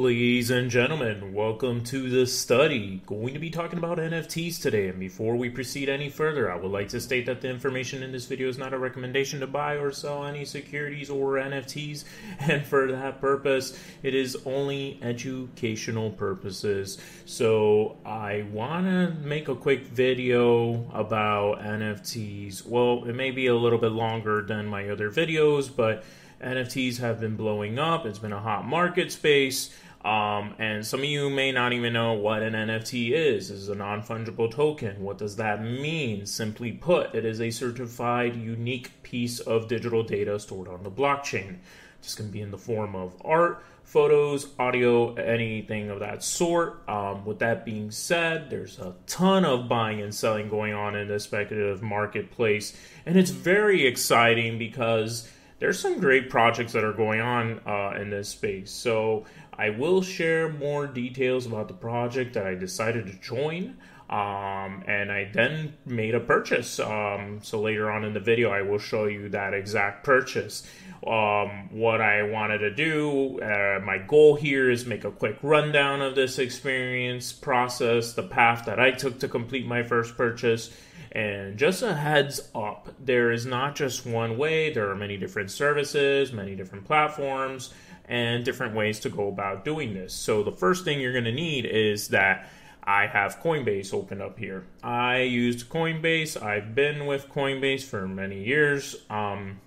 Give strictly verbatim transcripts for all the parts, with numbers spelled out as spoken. Ladies and gentlemen, welcome to the study. Going to be talking about N F Ts today, and before we proceed any further, I would like to state that the information in this video is not a recommendation to buy or sell any securities or N F Ts, and for that purpose, it is only educational purposes. So I want to make a quick video about N F Ts. Well, it may be a little bit longer than my other videos, but N F Ts have been blowing up. It's been a hot market space. Um, and some of you may not even know what an N F T is. This is a non-fungible token. What does that mean? Simply put, it is a certified, unique piece of digital data stored on the blockchain. This can be in the form of art, photos, audio, anything of that sort. Um, with that being said, there's a ton of buying and selling going on in the speculative marketplace. And it's very exciting because there's some great projects that are going on uh, in this space. So I will share more details about the project that I decided to join. Um, and I then made a purchase. Um, so later on in the video, I will show you that exact purchase. Um, what I wanted to do, uh, my goal here is make a quick rundown of this experience, process, the path that I took to complete my first purchase. And just a heads up, there is not just one way. There are many different services, many different platforms, and different ways to go about doing this. So the first thing you're going to need is that I have Coinbase open up here. I used Coinbase. I've been with Coinbase for many years. Um,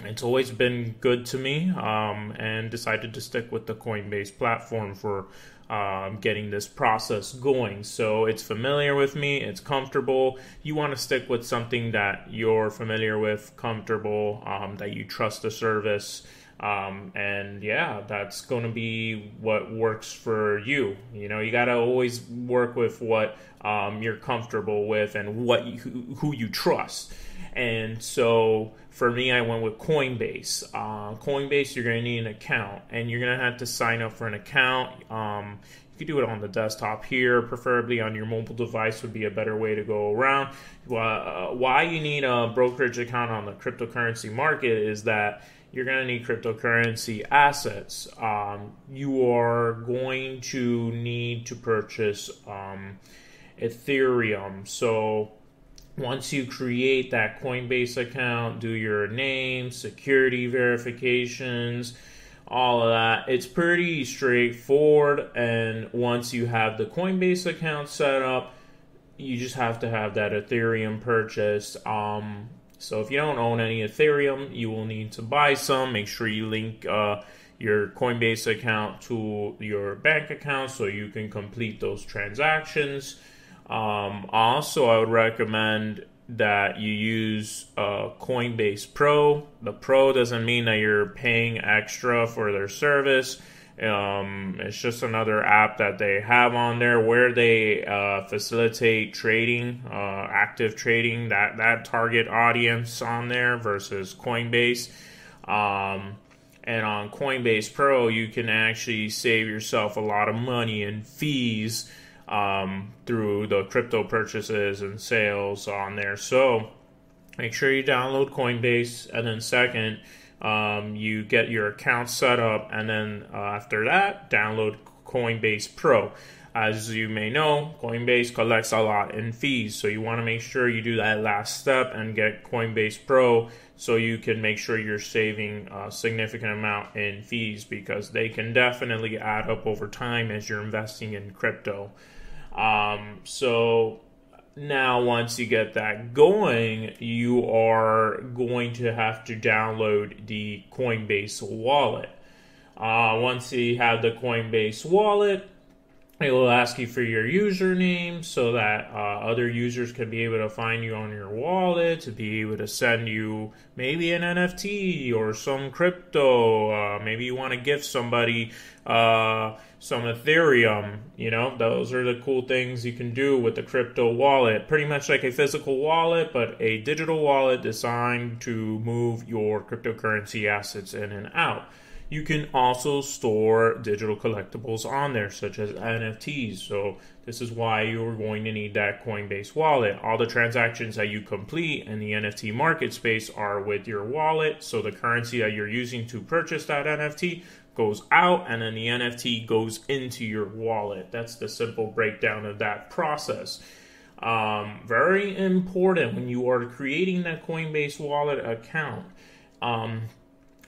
it's always been good to me, um, and decided to stick with the Coinbase platform for um, getting this process going. So it's familiar with me. It's comfortable. You want to stick with something that you're familiar with, comfortable, um, that you trust the service. Um, and yeah, that's going to be what works for you. You know, you got to always work with what um, you're comfortable with and what you, who, who you trust. And so for me, I went with Coinbase. Uh, Coinbase, you're going to need an account, and you're going to have to sign up for an account. Um, You can do it on the desktop here, preferably on your mobile device would be a better way to go around. Uh, why you need a brokerage account on the cryptocurrency market is that you're going to need cryptocurrency assets. Um, you are going to need to purchase um, Ethereum. So once you create that Coinbase account, do your name, security verifications, all of that. It's pretty straightforward, and once you have the Coinbase account set up, you just have to have that Ethereum purchase. Um, so if you don't own any Ethereum, you will need to buy some. Make sure you link uh, your Coinbase account to your bank account so you can complete those transactions. Um, also, I would recommend that you use uh, Coinbase Pro. The Pro doesn't mean that you're paying extra for their service. Um, it's just another app that they have on there where they uh, facilitate trading, uh, active trading, that, that target audience on there versus Coinbase. Um, and on Coinbase Pro, you can actually save yourself a lot of money in fees Um, through the crypto purchases and sales on there. So make sure you download Coinbase, and then second, um, you get your account set up, and then uh, after that, download Coinbase Pro. As you may know, Coinbase collects a lot in fees, so you want to make sure you do that last step and get Coinbase Pro so you can make sure you're saving a significant amount in fees, because they can definitely add up over time as you're investing in crypto. Um, so now once you get that going, you are going to have to download the Coinbase wallet. Uh, once you have the Coinbase wallet, it will ask you for your username so that uh, other users can be able to find you on your wallet, to be able to send you maybe an N F T or some crypto. Uh, maybe you want to gift somebody uh, some Ethereum. You know, those are the cool things you can do with the crypto wallet. Pretty much like a physical wallet, but a digital wallet designed to move your cryptocurrency assets in and out. You can also store digital collectibles on there, such as N F Ts. So this is why you're going to need that Coinbase wallet. All the transactions that you complete in the N F T market space are with your wallet. So the currency that you're using to purchase that N F T goes out, and then the N F T goes into your wallet. That's the simple breakdown of that process. Um, very important when you are creating that Coinbase wallet account. Um,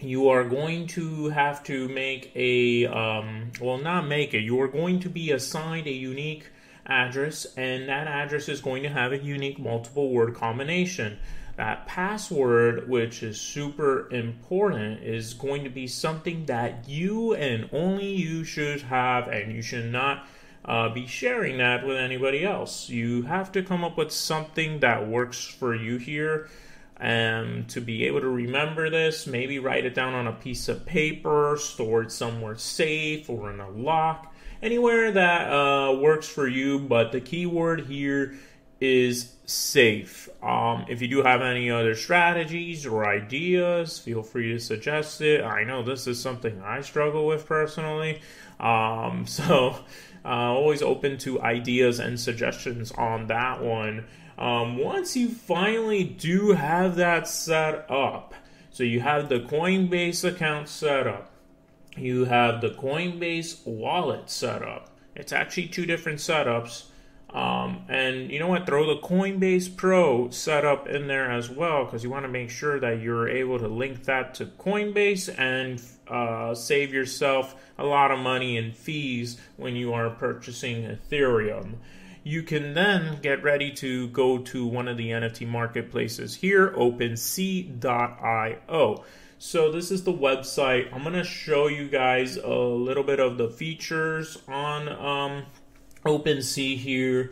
you are going to have to make a, um, well, not make it, you are going to be assigned a unique address, and that address is going to have a unique multiple word combination. That password, which is super important, is going to be something that you and only you should have, and you should not uh, be sharing that with anybody else. You have to come up with something that works for you here, and to be able to remember this, maybe write it down on a piece of paper, store it somewhere safe or in a lock, anywhere that uh, works for you, but the keyword here is safe. Um, if you do have any other strategies or ideas, feel free to suggest it. I know this is something I struggle with personally, um, so uh, always open to ideas and suggestions on that one. Um, once you finally do have that set up, so you have the Coinbase account set up, you have the Coinbase wallet set up. It's actually two different setups. Um, and you know what, throw the Coinbase Pro setup in there as well, because you want to make sure that you're able to link that to Coinbase and uh, save yourself a lot of money in fees when you are purchasing Ethereum. You can then get ready to go to one of the N F T marketplaces here, OpenSea dot i o. So this is the website. I'm going to show you guys a little bit of the features on um, OpenSea here,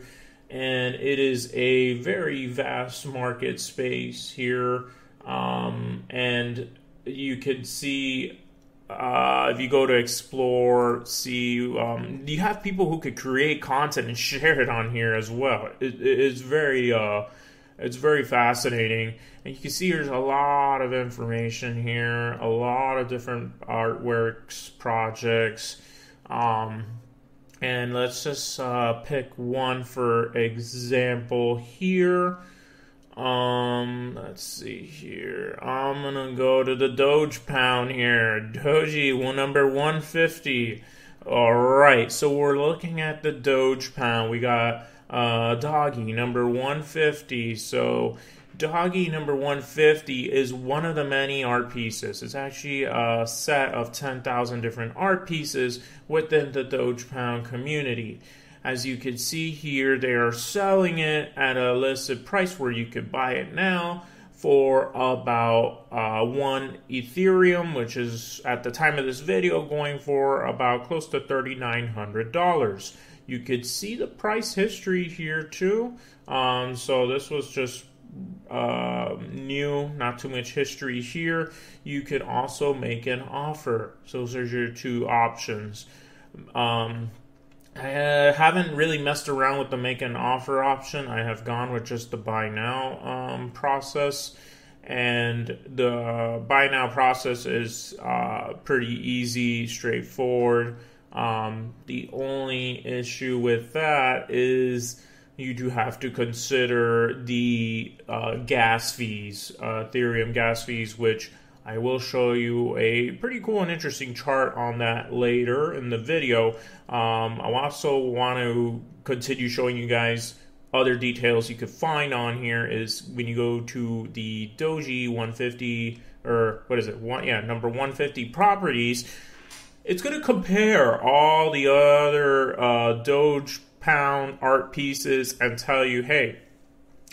and it is a very vast market space here, um, and you can see uh, if you go to explore, see um, you have people who could create content and share it on here as well. It, it's very uh, it's very fascinating, and you can see there's a lot of information here, a lot of different artworks, projects. Um, And let's just uh, pick one for example here. Um, let's see here. I'm going to go to the Doge Pound here. Doge, well, number one fifty. All right, so we're looking at the Doge Pound. We got uh, Doggy, number one fifty. So Doggy, number one fifty, is one of the many art pieces. It's actually a set of ten thousand different art pieces within the Doge Pound community. As you can see here, they are selling it at a listed price where you could buy it now for about uh, one Ethereum, which is at the time of this video going for about close to thirty-nine hundred dollars. You could see the price history here too. Um, so this was just Uh, new, not too much history here. You can also make an offer. So those are your two options. Um, I haven't really messed around with the make an offer option. I have gone with just the buy now um, process. And the buy now process is uh, pretty easy, straightforward. Um, the only issue with that is you do have to consider the uh, gas fees, uh, Ethereum gas fees, which I will show you a pretty cool and interesting chart on that later in the video. Um, I also want to continue showing you guys other details you could find on here is when you go to the Doge one fifty, or what is it? One, yeah, number one fifty properties. It's going to compare all the other uh, Doge Pound art pieces and tell you, hey,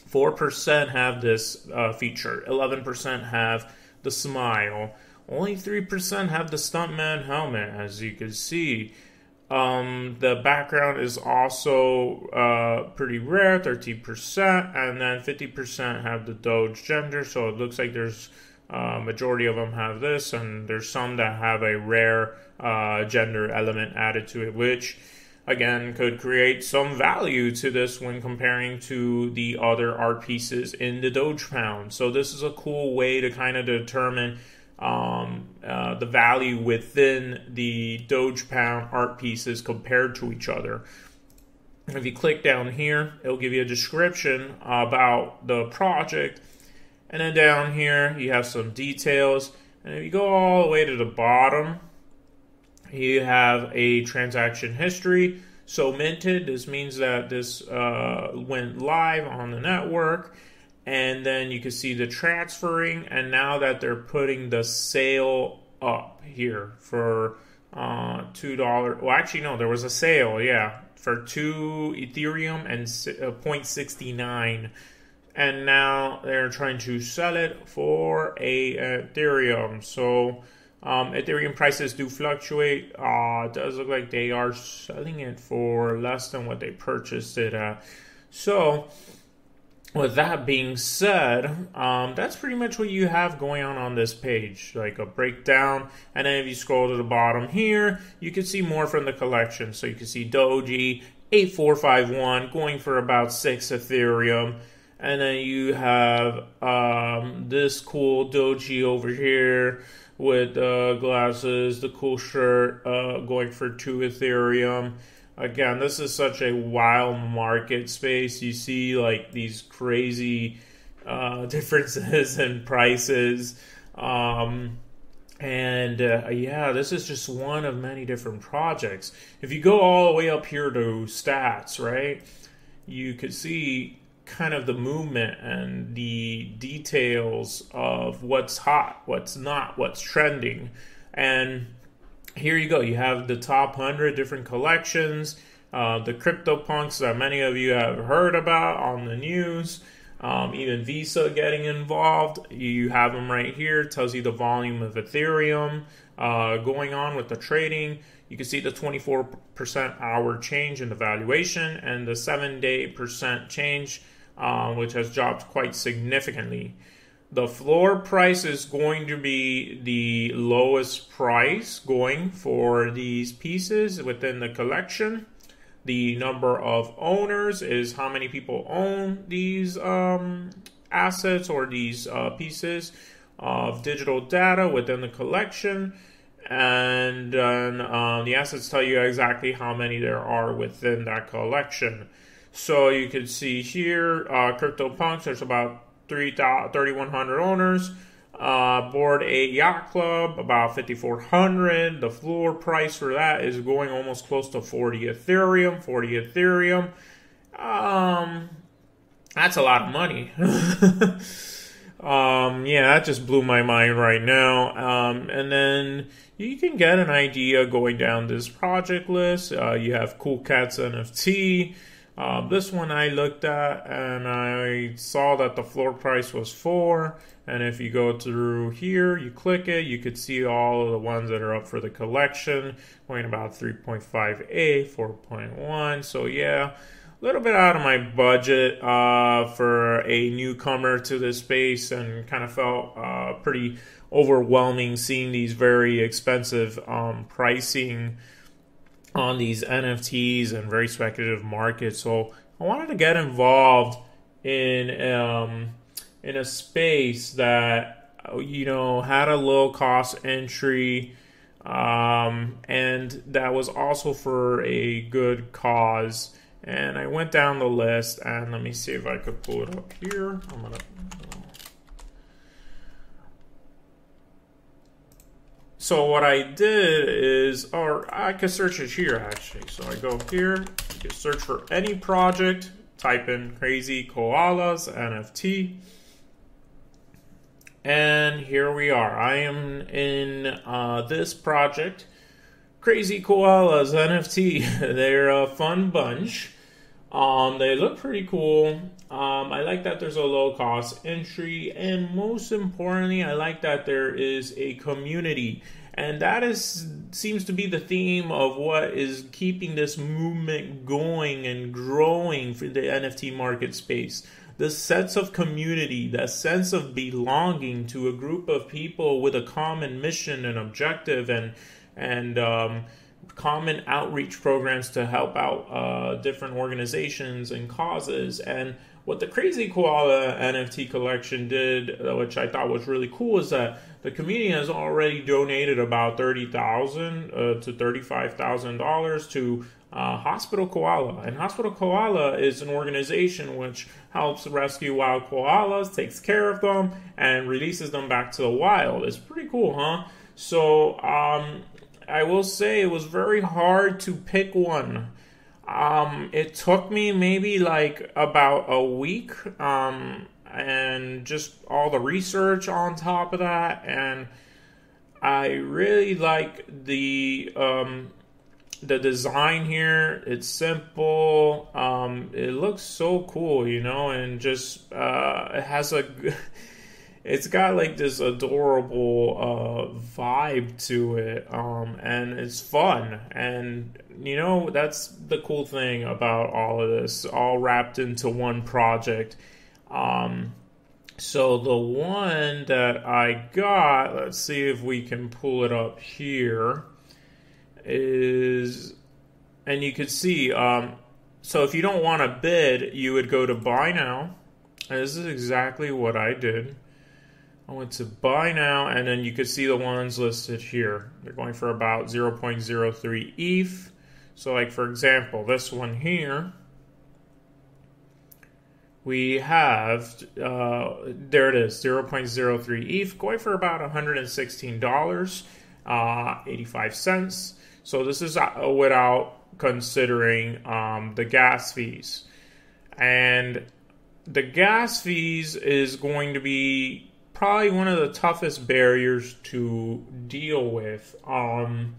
four percent have this uh, feature, eleven percent have the smile, only three percent have the stuntman helmet, as you can see. Um, the background is also uh, pretty rare, thirteen percent, and then fifty percent have the Doge gender, so it looks like there's a uh, majority of them have this, and there's some that have a rare uh, gender element added to it, which again could create some value to this when comparing to the other art pieces in the Doge Pound. So this is a cool way to kind of determine um, uh, the value within the Doge Pound art pieces compared to each other. If you click down here, it'll give you a description about the project. And then down here, you have some details. And if you go all the way to the bottom, You have a transaction history. So minted, this means that this uh, went live on the network, and then you can see the transferring, and now that they're putting the sale up here for uh, two dollars. Well, actually, no, there was a sale, yeah, for two Ethereum and zero point six nine. And now they're trying to sell it for a Ethereum. So um, Ethereum prices do fluctuate. Uh, it does look like they are selling it for less than what they purchased it at. So with that being said, um, that's pretty much what you have going on on this page, like a breakdown. And then if you scroll to the bottom here, you can see more from the collection. So you can see Doge, eight four five one, going for about six Ethereum. And then you have um, this cool Doge over here with uh, glasses, the cool shirt, uh, going for two Ethereum. Again, this is such a wild market space. You see like these crazy uh, differences in prices. Um, and uh, yeah, this is just one of many different projects. If you go all the way up here to stats, right, you could see kind of the movement and the details of what's hot, what's not, what's trending. And here you go, you have the top one hundred different collections, uh, the CryptoPunks that many of you have heard about on the news, um, even Visa getting involved. You have them right here. It tells you the volume of Ethereum uh, going on with the trading. You can see the twenty-four percent hour change in the valuation and the seven day percent change, um, which has dropped quite significantly. The floor price is going to be the lowest price going for these pieces within the collection. The number of owners is how many people own these um, assets or these uh, pieces of digital data within the collection. And then um, the assets tell you exactly how many there are within that collection. So you can see here, uh, CryptoPunks, there's about three thousand one hundred owners. Uh, Bored Ape Yacht Club, about fifty-four hundred. The floor price for that is going almost close to forty Ethereum. forty Ethereum. Um, that's a lot of money. Um, yeah, that just blew my mind right now. Um, and then you can get an idea going down this project list. Uh, you have Cool Cats N F T. Uh, this one I looked at and I saw that the floor price was four. And if you go through here, you click it, you could see all of the ones that are up for the collection, going about three point five A, four point one. So yeah, little bit out of my budget uh, for a newcomer to this space, and kind of felt uh, pretty overwhelming seeing these very expensive um, pricing on these N F Ts and very speculative markets. So I wanted to get involved in um, in a space that, you know, had a low cost entry, um, and that was also for a good cause. And I went down the list, and let me see if I could pull it up here. I'm gonna. So what I did is, or I could search it here actually. So I go here, you can search for any project, type in Crazy Koalas N F T, and here we are. I am in uh, this project. Crazy Koalas N F T. They're a fun bunch. Um, they look pretty cool. Um, I like that there's a low cost entry, and most importantly, I like that there is a community, and that is seems to be the theme of what is keeping this movement going and growing for the N F T market space. The sense of community, that sense of belonging to a group of people with a common mission and objective, and and um, common outreach programs to help out uh, different organizations and causes. And what the Crazy Koala N F T collection did, which I thought was really cool, is that the community has already donated about thirty thousand dollars uh, to thirty-five thousand dollars to uh, Hospital Koala. And Hospital Koala is an organization which helps rescue wild koalas, takes care of them, and releases them back to the wild. It's pretty cool, huh? So um, I will say it was very hard to pick one. Um, it took me maybe like about a week, um, and just all the research on top of that. And I really like the, um, the design here. It's simple. Um, it looks so cool, you know, and just, uh, it has a, it's got like this adorable, uh, vibe to it. Um, and it's fun. And, you know, that's the cool thing about all of this, all wrapped into one project. Um, so the one that I got, let's see if we can pull it up here, is, and you could see, um, so if you don't want to bid, you would go to buy now. And this is exactly what I did. I went to buy now, and then you could see the ones listed here. They're going for about zero point zero three E T H. So like, for example, this one here, we have, uh, there it is, zero point zero three E T H, going for about one hundred sixteen dollars, uh, eighty-five cents. So this is without considering um, the gas fees. And the gas fees is going to be probably one of the toughest barriers to deal with. Um,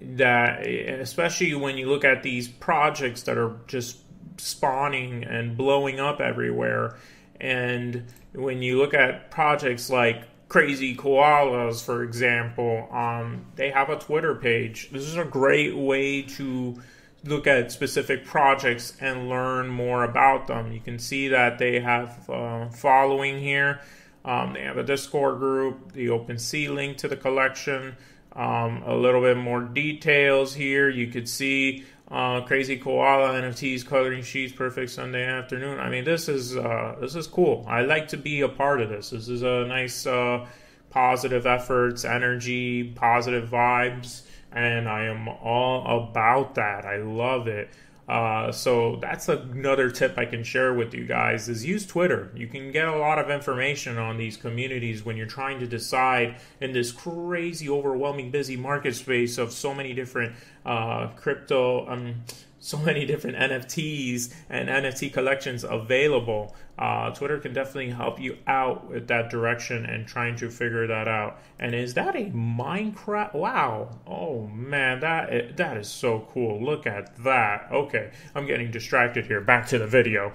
that, especially when you look at these projects that are just spawning and blowing up everywhere, and when you look at projects like Crazy Koalas, for example, um they have a Twitter page. This is a great way to look at specific projects and learn more about them. You can see that they have uh, following here. Um, they have a Discord group, the OpenSea link to the collection, um, a little bit more details here. You could see Uh, Crazy Koala N F Ts, coloring sheets, perfect Sunday afternoon. I mean, this is uh, this is cool. I like to be a part of this. This is a nice uh, positive efforts, energy, positive vibes, and I am all about that. I love it. Uh, so that's another tip I can share with you guys is use Twitter. You can get a lot of information on these communities when you're trying to decide in this crazy, overwhelming, busy market space of so many different uh, crypto, um, so many different N F Ts and N F T collections available. Uh, Twitter can definitely help you out with that direction and trying to figure that out. And is that a Minecraft? Wow. Oh man, that is, that is so cool. Look at that. Okay, I'm getting distracted here. Back to the video.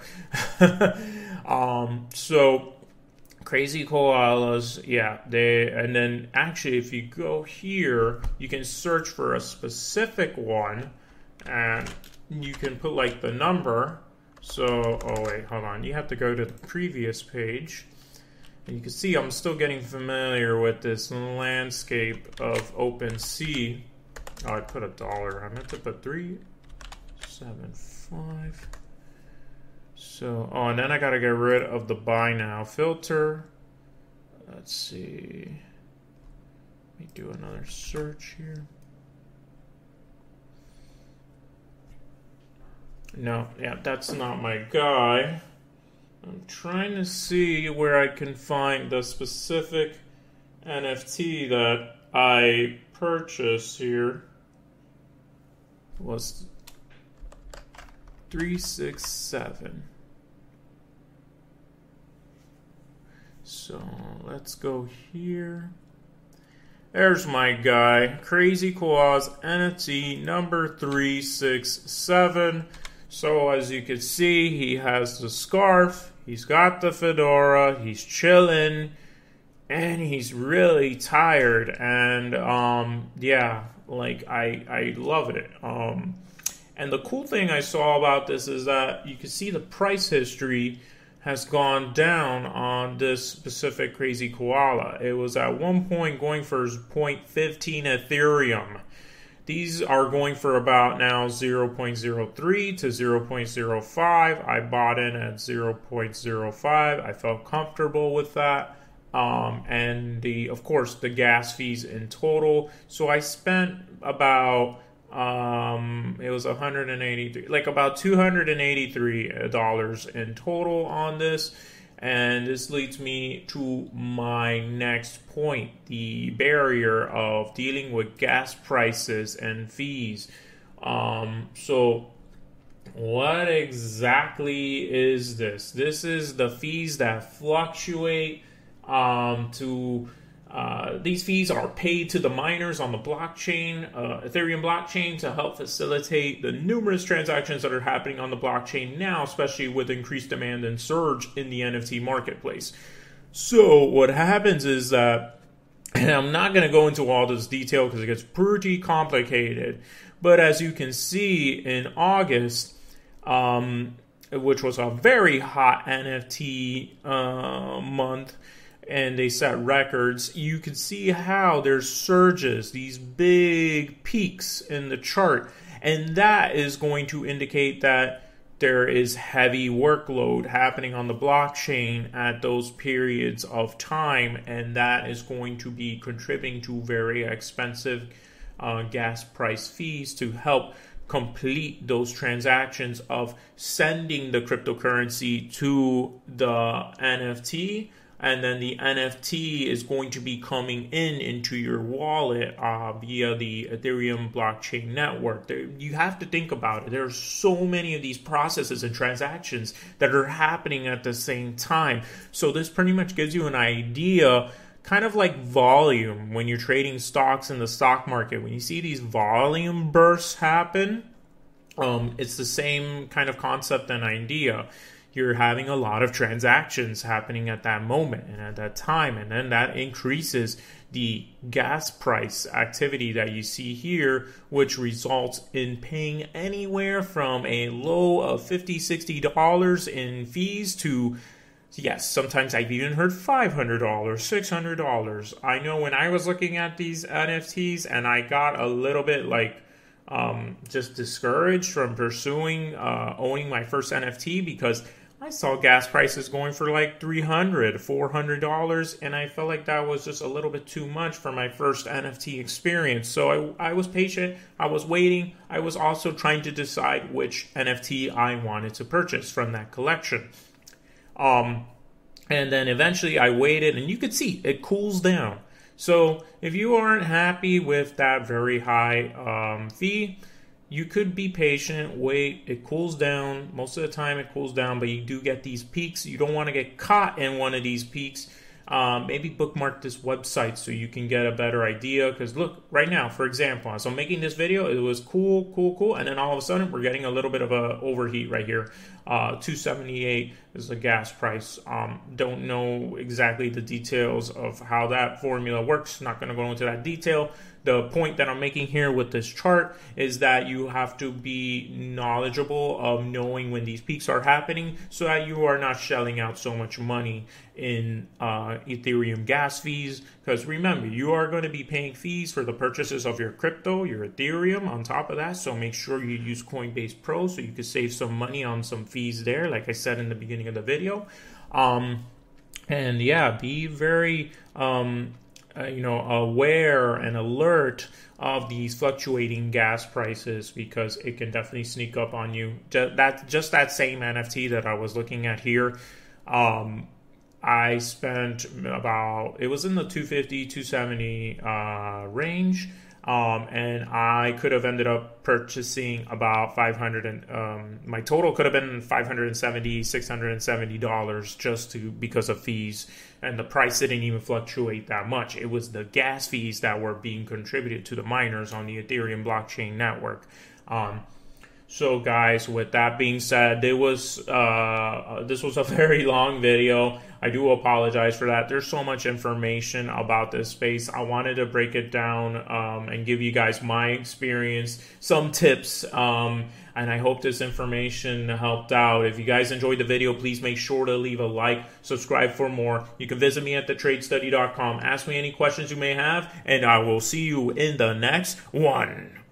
um, so Crazy Koalas, yeah, they, and then actually if you go here, you can search for a specific one and you can put like the number. So, oh wait, hold on. You have to go to the previous page. And you can see I'm still getting familiar with this landscape of OpenSea. Oh, I put a dollar. I meant to put three, seven, five. So, oh, and then I got to get rid of the buy now filter. Let's see. Let me do another search here. No, yeah, that's not my guy. I'm trying to see where I can find the specific N F T that I purchased here. It was three six seven. So let's go here. There's my guy, Crazy Koalas N F T number three six seven. So as you can see, he has the scarf, he's got the fedora, he's chilling, and he's really tired. And um, yeah, like I, I love it. Um, and the cool thing I saw about this is that you can see the price history has gone down on this specific Crazy Koala. It was at one point going for zero point one five Ethereum. These are going for about now zero point zero three to zero point zero five. I bought in at zero point zero five. I felt comfortable with that. Um, and the, of course, the gas fees in total. So I spent about, um, it was one hundred eighty-three, like about two hundred eighty-three dollars in total on this. And this leads me to my next point, the barrier of dealing with gas prices and fees. Um, so what exactly is this? This is the fees that fluctuate um, to... Uh, these fees are paid to the miners on the blockchain, uh, Ethereum blockchain, to help facilitate the numerous transactions that are happening on the blockchain now, especially with increased demand and surge in the N F T marketplace. So what happens is that, and I'm not going to go into all this detail because it gets pretty complicated, but as you can see in August, um, which was a very hot N F T uh, month, and they set records, you can see how there's surges, these big peaks in the chart. And that is going to indicate that there is heavy workload happening on the blockchain at those periods of time. And that is going to be contributing to very expensive uh, gas price fees to help complete those transactions of sending the cryptocurrency to the N F T. And then the N F T is going to be coming in into your wallet uh, via the Ethereum blockchain network. There, you have to think about it. There are so many of these processes and transactions that are happening at the same time. So this pretty much gives you an idea, kind of like volume when you're trading stocks in the stock market. When you see these volume bursts happen, um, it's the same kind of concept and idea. You're having a lot of transactions happening at that moment and at that time, and then that increases the gas price activity that you see here, which results in paying anywhere from a low of fifty dollars, sixty dollars in fees to, yes, sometimes I've even heard five hundred dollars, six hundred dollars. I know when I was looking at these N F Ts and I got a little bit like, um, just discouraged from pursuing uh, owning my first N F T because I saw gas prices going for like three hundred dollars, four hundred dollars, and I felt like that was just a little bit too much for my first N F T experience. So I, I was patient, I was waiting, I was also trying to decide which N F T I wanted to purchase from that collection. Um, and then eventually I waited, and you could see it cools down. So if you aren't happy with that very high um, fee, you could be patient, wait, it cools down. Most of the time it cools down, but you do get these peaks. You don't want to get caught in one of these peaks. Um, maybe bookmark this website so you can get a better idea. Because look, right now, for example, as I'm making this video, it was cool, cool, cool. And then all of a sudden, we're getting a little bit of a overheat right here. Uh, two seventy-eight is the gas price. Um, don't know exactly the details of how that formula works. Not going to go into that detail. The point that I'm making here with this chart is that you have to be knowledgeable of knowing when these peaks are happening so that you are not shelling out so much money in uh, Ethereum gas fees. Because remember, you are going to be paying fees for the purchases of your crypto, your Ethereum on top of that. So make sure you use Coinbase Pro so you can save some money on some fees there, like I said in the beginning of the video. Um, and yeah, be very... Um, Uh, you know, aware and alert of these fluctuating gas prices, because it can definitely sneak up on you. Just that, just that same N F T that I was looking at here, um, I spent about, it was in the two fifty, two seventy uh, range, um, and I could have ended up purchasing about five hundred, and um, my total could have been five hundred seventy, six hundred seventy dollars just to, because of fees. And the price didn't even fluctuate that much. It was the gas fees that were being contributed to the miners on the Ethereum blockchain network. Um, so guys, with that being said, there was uh, this was a very long video. I do apologize for that. There's so much information about this space. I wanted to break it down um, and give you guys my experience, some tips, um, and I hope this information helped out. If you guys enjoyed the video, please make sure to leave a like, subscribe for more. You can visit me at the trade study dot com. Ask me any questions you may have, and I will see you in the next one.